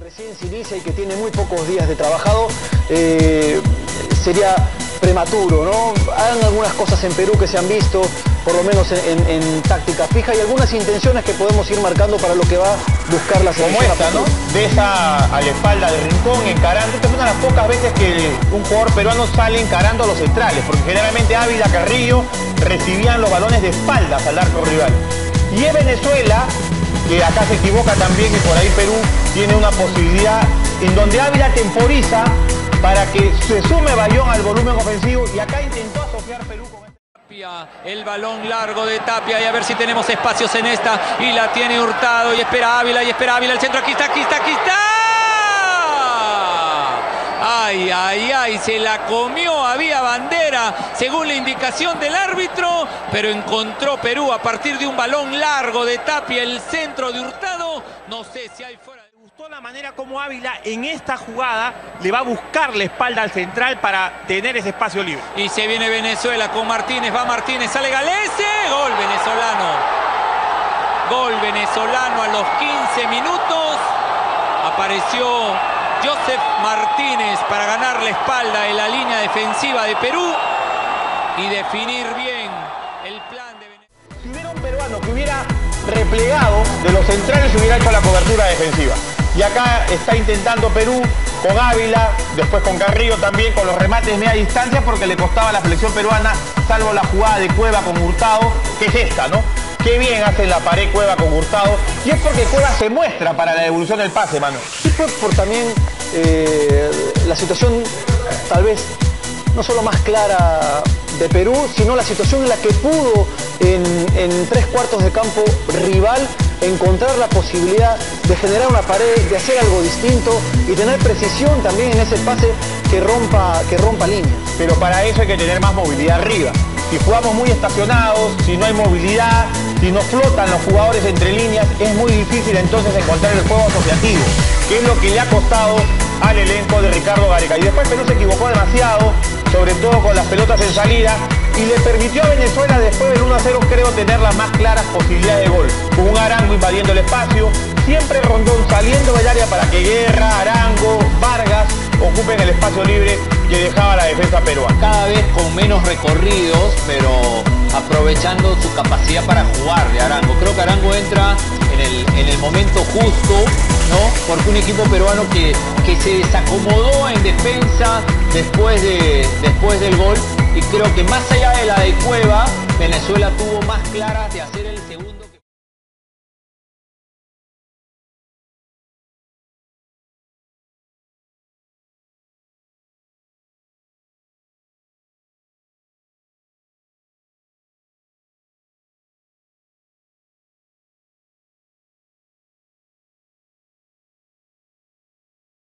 que recién se inicia y que tiene muy pocos días de trabajado, sería prematuro, ¿no? Hay algunas cosas en Perú que se han visto, por lo menos en táctica fija, y algunas intenciones que podemos ir marcando para lo que va a buscar la selección. Como esta, ¿no? De esa a la espalda del rincón, encarando. Estas son las pocas veces que un jugador peruano sale encarando a los centrales, porque generalmente Ávila, Carrillo recibían los balones de espaldas al arco rival. Y es Venezuela, que acá se equivoca también, y por ahí Perú tiene una posibilidad en donde Ávila temporiza para que se sume Bayón al volumen ofensivo, y acá intentó asociar Perú con Tapia, el balón largo de Tapia, y a ver si tenemos espacios en esta, y la tiene Hurtado, y espera Ávila, el centro, aquí está, aquí está, aquí está. Ay, ay, ay, se la comió, había bandera, según la indicación del árbitro, pero encontró Perú a partir de un balón largo de Tapia, el centro de Hurtado, no sé si hay fuera. La manera como Ávila en esta jugada le va a buscar la espalda al central para tener ese espacio libre. Y se viene Venezuela con Martínez, va Martínez, sale Galese, gol venezolano. Gol venezolano a los 15 minutos. Apareció Joseph Martínez para ganar la espalda en la línea defensiva de Perú y definir bien el plan de Venezuela. Si hubiera un peruano que hubiera replegado de los centrales, hubiera hecho la cobertura defensiva. Y acá está intentando Perú con Ávila, después con Carrillo también, con los remates media distancia, porque le costaba a la selección peruana, salvo la jugada de Cueva con Hurtado, que es esta, ¿no? Qué bien hace la pared Cueva con Hurtado. Y es porque Cueva se muestra para la devolución del pase, mano. Y por también la situación, tal vez, no solo más clara de Perú, sino la situación en la que pudo en tres cuartos de campo rival encontrar la posibilidad de generar una pared, de hacer algo distinto y tener precisión también en ese pase que rompa líneas. Pero para eso hay que tener más movilidad arriba. Si jugamos muy estacionados, si no hay movilidad, si no flotan los jugadores entre líneas, es muy difícil entonces encontrar el juego asociativo, que es lo que le ha costado al elenco de Ricardo Gareca. Y después Perú se equivocó demasiado, sobre todo con las pelotas en salida, y le permitió a Venezuela, después del 1-0, creo, tener las más claras posibilidades de gol. Con un Arango invadiendo el espacio, siempre Rondón saliendo del área para que Guerra, Arango, Vargas ocupen el espacio libre que dejaba la defensa peruana. Cada vez con menos recorridos, pero aprovechando su capacidad para jugar de Arango. Creo que Arango entra en el momento justo, ¿no? Porque un equipo peruano que se desacomodó en defensa después del gol, y creo que más allá de la de Cueva, Venezuela tuvo más claras de hacer el segundo.